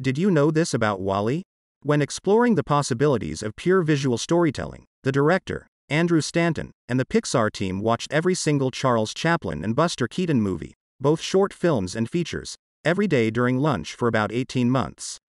Did you know this about WALL-E? When exploring the possibilities of pure visual storytelling, the director, Andrew Stanton, and the Pixar team watched every single Charles Chaplin and Buster Keaton movie, both short films and features, every day during lunch for about 18 months.